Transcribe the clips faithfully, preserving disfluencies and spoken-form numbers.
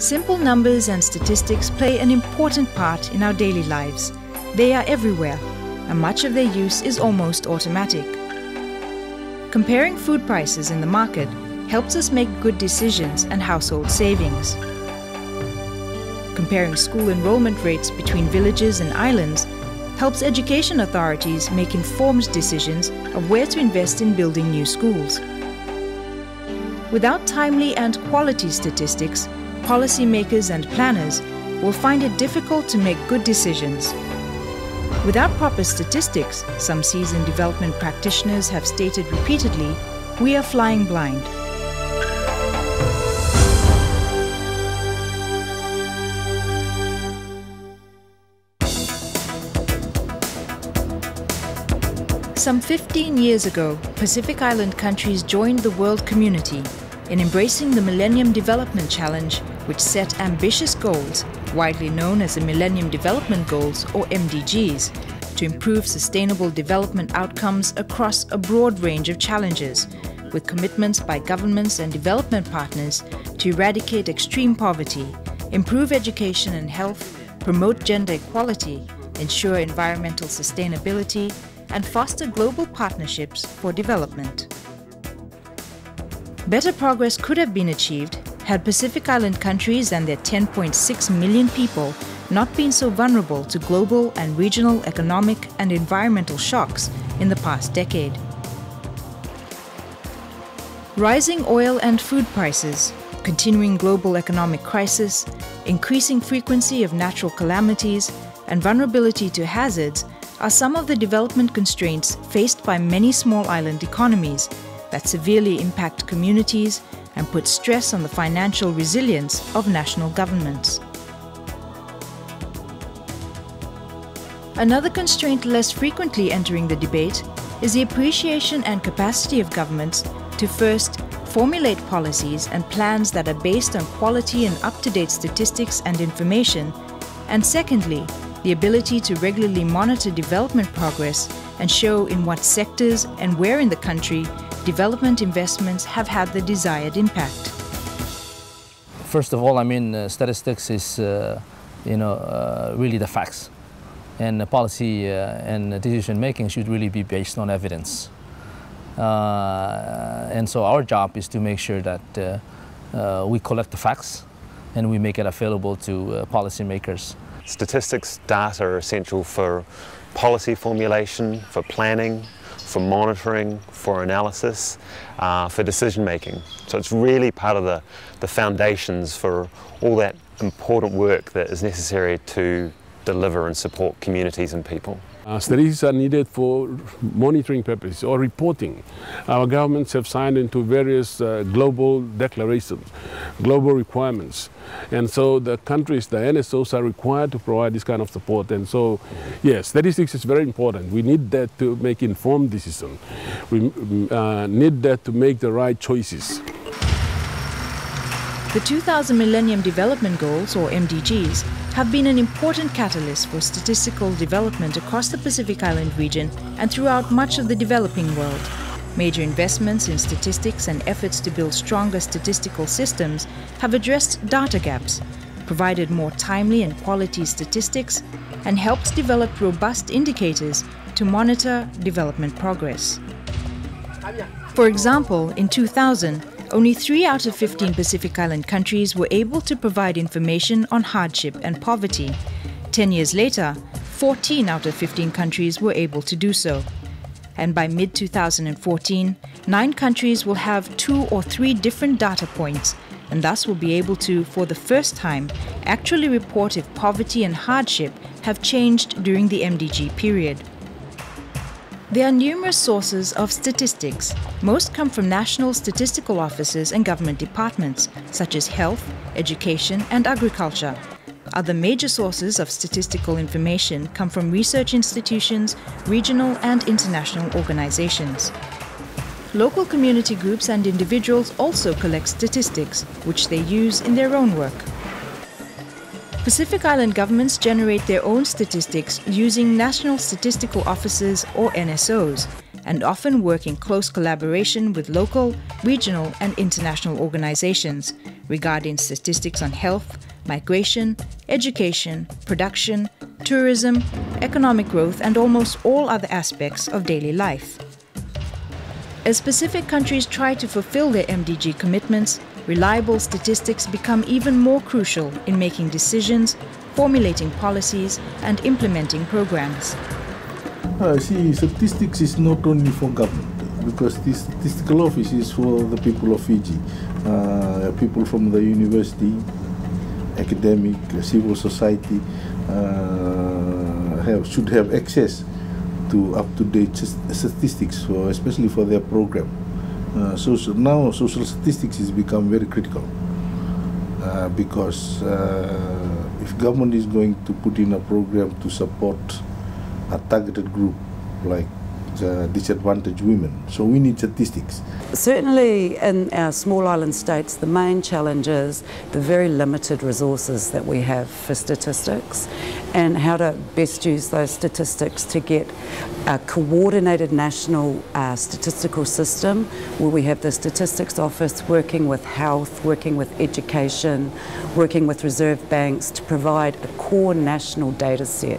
Simple numbers and statistics play an important part in our daily lives. They are everywhere, and much of their use is almost automatic. Comparing food prices in the market helps us make good decisions and household savings. Comparing school enrollment rates between villages and islands helps education authorities make informed decisions of where to invest in building new schools. Without timely and quality statistics, policymakers and planners will find it difficult to make good decisions. Without proper statistics, some seasoned development practitioners have stated repeatedly, we are flying blind. Some fifteen years ago, Pacific Island countries joined the world community in embracing the Millennium Development Challenge, which set ambitious goals, widely known as the Millennium Development Goals, or M D Gs, to improve sustainable development outcomes across a broad range of challenges, with commitments by governments and development partners to eradicate extreme poverty, improve education and health, promote gender equality, ensure environmental sustainability, and foster global partnerships for development. Better progress could have been achieved had Pacific Island countries and their ten point six million people not been so vulnerable to global and regional economic and environmental shocks in the past decade. Rising oil and food prices, continuing global economic crisis, increasing frequency of natural calamities, and vulnerability to hazards are some of the development constraints faced by many small island economies that severely impact communities and put stress on the financial resilience of national governments. Another constraint less frequently entering the debate is the appreciation and capacity of governments to first formulate policies and plans that are based on quality and up-to-date statistics and information, and secondly, the ability to regularly monitor development progress and show in what sectors and where in the country development investments have had the desired impact. First of all, I mean, uh, statistics is, uh, you know, uh, really the facts. And the policy uh, and decision-making should really be based on evidence. Uh, and so our job is to make sure that uh, uh, we collect the facts and we make it available to uh, policymakers. Statistics data are essential for policy formulation, for planning, for monitoring, for analysis, uh, for decision making. So it's really part of the, the foundations for all that important work that is necessary to deliver and support communities and people. Uh, statistics are needed for monitoring purposes or reporting. Our governments have signed into various uh, global declarations, global requirements. And so the countries, the N S Os, are required to provide this kind of support. And so, yes, statistics is very important. We need that to make informed decisions. We uh, need that to make the right choices. The two thousand Millennium Development Goals, or M D Gs, have been an important catalyst for statistical development across the Pacific Island region and throughout much of the developing world. Major investments in statistics and efforts to build stronger statistical systems have addressed data gaps, provided more timely and quality statistics, and helped develop robust indicators to monitor development progress. For example, in two thousand, only three out of fifteen Pacific Island countries were able to provide information on hardship and poverty. Ten years later, fourteen out of fifteen countries were able to do so. And by mid two thousand fourteen, nine countries will have two or three different data points, and thus will be able to, for the first time, actually report if poverty and hardship have changed during the M D G period. There are numerous sources of statistics. Most come from national statistical offices and government departments, such as health, education, and agriculture. Other major sources of statistical information come from research institutions, regional and international organizations. Local community groups and individuals also collect statistics, which they use in their own work. Pacific Island governments generate their own statistics using National Statistical Offices, or N S Os, and often work in close collaboration with local, regional, and international organizations regarding statistics on health, migration, education, production, tourism, economic growth, and almost all other aspects of daily life. As specific countries try to fulfill their M D G commitments, reliable statistics become even more crucial in making decisions, formulating policies, and implementing programs. Uh, see, statistics is not only for government, because the statistical office is for the people of Fiji, uh, people from the university, academic, civil society uh, have, should have access to up-to-date statistics, for, especially for their program. Uh, so, so now social statistics has become very critical uh, because uh, if government is going to put in a program to support a targeted group like the disadvantaged women. So we need statistics. Certainly in our small island states, the main challenge is the very limited resources that we have for statistics and how to best use those statistics to get a coordinated national uh, statistical system where we have the statistics office working with health, working with education, working with reserve banks to provide a core national data set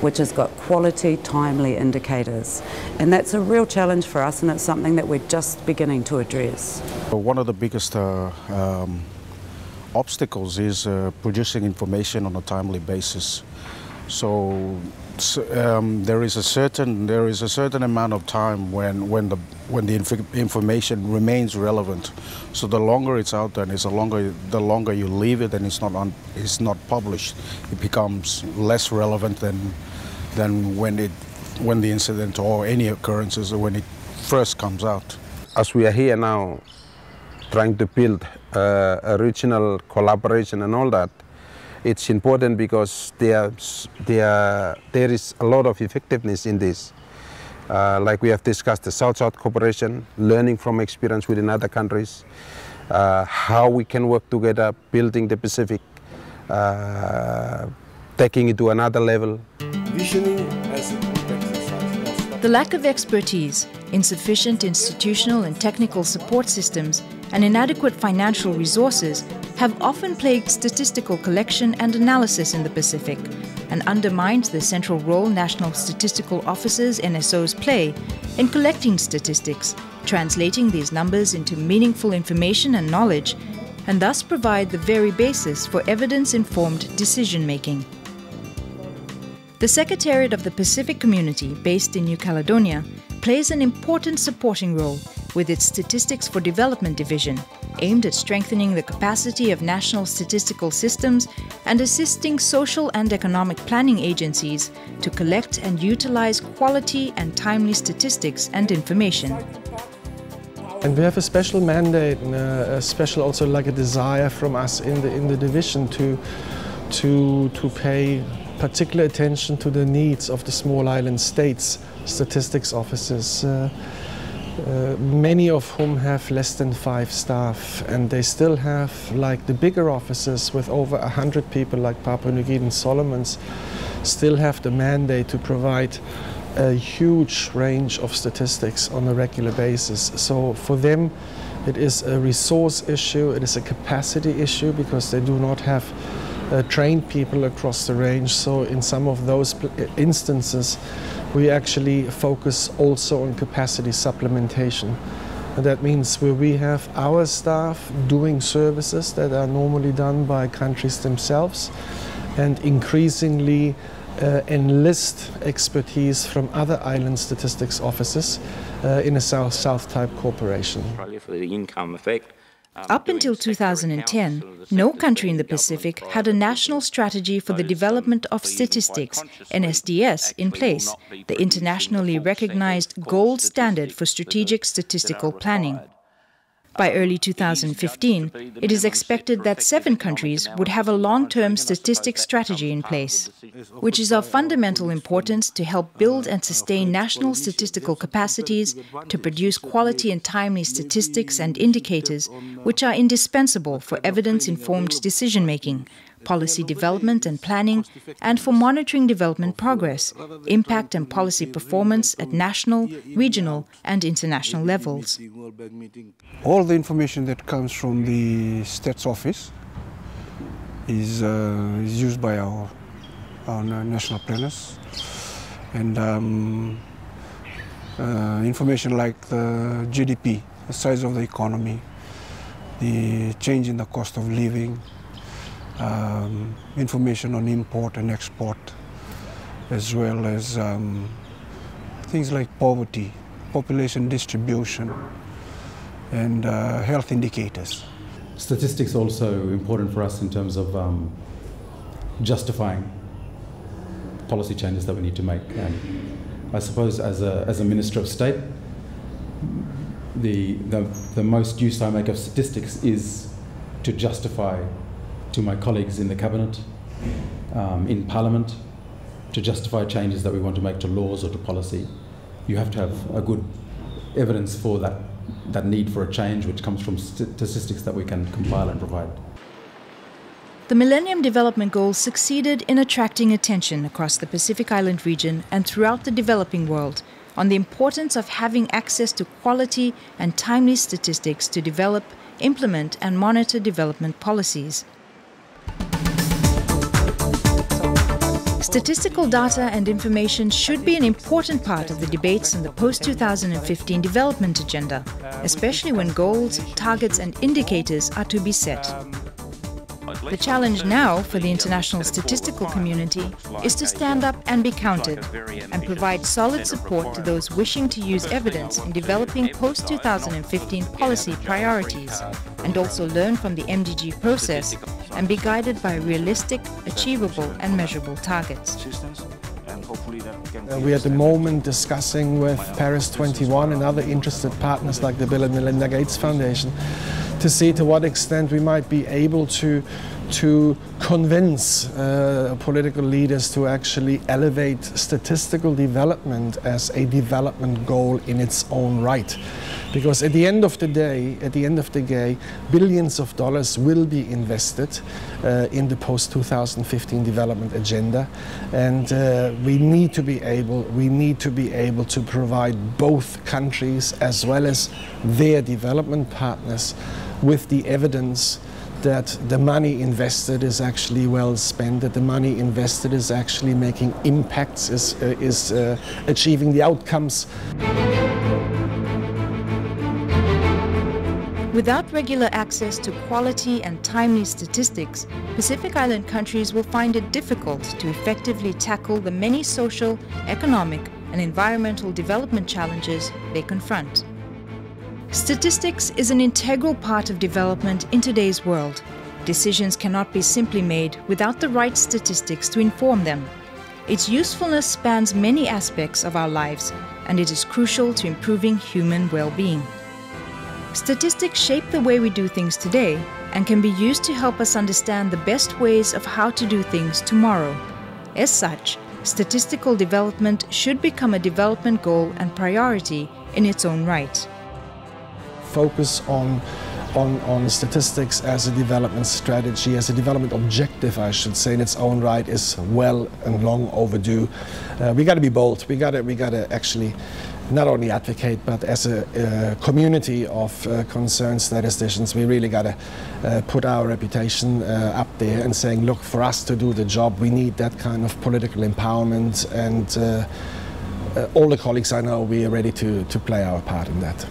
which has got quality, timely indicators. And that's a real challenge for us, and it's something that we're just beginning to address. One of the biggest uh, um, obstacles is uh, producing information on a timely basis. So um, there is a certain there is a certain amount of time when when the when the inf information remains relevant. So the longer it's out there, and it's a longer the longer you leave it, and it's not on, it's not published, it becomes less relevant than than when it. when the incident or any occurrences or when it first comes out. As we are here now trying to build uh, a regional collaboration and all that, it's important because there, there, there is a lot of effectiveness in this. Uh, like we have discussed, the South-South cooperation, learning from experience within other countries, uh, how we can work together, building the Pacific, uh, taking it to another level. Visioning as The lack of expertise, insufficient institutional and technical support systems, and inadequate financial resources have often plagued statistical collection and analysis in the Pacific and undermined the central role national statistical officers, N S Os, play in collecting statistics, translating these numbers into meaningful information and knowledge, and thus provide the very basis for evidence-informed decision-making. The Secretariat of the Pacific Community, based in New Caledonia, plays an important supporting role with its Statistics for Development division, aimed at strengthening the capacity of national statistical systems and assisting social and economic planning agencies to collect and utilize quality and timely statistics and information. And we have a special mandate and a special also like a desire from us in the in the division to to to pay particular attention to the needs of the small island states' statistics offices, uh, uh, many of whom have less than five staff, and they still have, like the bigger offices with over a hundred people like Papua New Guinea and Solomons, still have the mandate to provide a huge range of statistics on a regular basis. So for them it is a resource issue, it is a capacity issue, because they do not have Uh, trained people across the range. So in some of those instances we actually focus also on capacity supplementation, and that means where we have our staff doing services that are normally done by countries themselves, and increasingly uh, enlist expertise from other island statistics offices uh, in a South-South type cooperation. Probably for the income effect. Up until two thousand ten, no country in the Pacific had a national strategy for the development of statistics, N S D S, in place, the internationally recognized gold standard for strategic statistical planning. By early two thousand fifteen, it is expected that seven countries would have a long-term statistics strategy in place, which is of fundamental importance to help build and sustain national statistical capacities to produce quality and timely statistics and indicators, which are indispensable for evidence-informed decision-making, policy development and planning, and for monitoring development progress, impact and policy performance at national, regional, and international levels. All the information that comes from the State's office is, uh, is used by our, our national planners, and um, uh, information like the G D P, the size of the economy, the change in the cost of living, um, information on import and export, as well as um, things like poverty, population distribution, and uh, health indicators. Statistics also important for us in terms of um, justifying policy changes that we need to make. And I suppose as a, as a Minister of State, The, the, the most use I make of statistics is to justify to my colleagues in the Cabinet, um, in Parliament, to justify changes that we want to make to laws or to policy. You have to have a good evidence for that, that need for a change, which comes from statistics that we can compile and provide. The Millennium Development Goals succeeded in attracting attention across the Pacific Island region and throughout the developing world on the importance of having access to quality and timely statistics to develop, implement, and monitor development policies. Statistical data and information should be an important part of the debates on the post two thousand fifteen development agenda, especially when goals, targets, and indicators are to be set. The challenge now for the international statistical community is to stand up and be counted and provide solid support to those wishing to use evidence in developing post two thousand fifteen policy priorities, and also learn from the M D G process and be guided by realistic, achievable and measurable targets. Uh, we are at the moment discussing with Paris twenty-one and other interested partners like the Bill and Melinda Gates Foundation to see to what extent we might be able to, to convince uh, political leaders to actually elevate statistical development as a development goal in its own right. Because at the end of the day, at the end of the day, billions of dollars will be invested uh, in the post two thousand fifteen development agenda, and uh, we need to be able, we need to be able to provide both countries as well as their development partners with the evidence that the money invested is actually well spent, that the money invested is actually making impacts, is uh, is uh, achieving the outcomes. Without regular access to quality and timely statistics, Pacific Island countries will find it difficult to effectively tackle the many social, economic, and environmental development challenges they confront. Statistics is an integral part of development in today's world. Decisions cannot be simply made without the right statistics to inform them. Its usefulness spans many aspects of our lives, and it is crucial to improving human well-being. Statistics shape the way we do things today and can be used to help us understand the best ways of how to do things tomorrow. As such, statistical development should become a development goal and priority in its own right. Focus on On, on statistics as a development strategy, as a development objective, I should say, in its own right, is well and long overdue. Uh, we got to be bold. We got to we got to actually not only advocate, but as a uh, community of uh, concerned statisticians, we really got to uh, put our reputation uh, up there and saying, look, for us to do the job, we need that kind of political empowerment, and uh, uh, all the colleagues I know, we are ready to to play our part in that.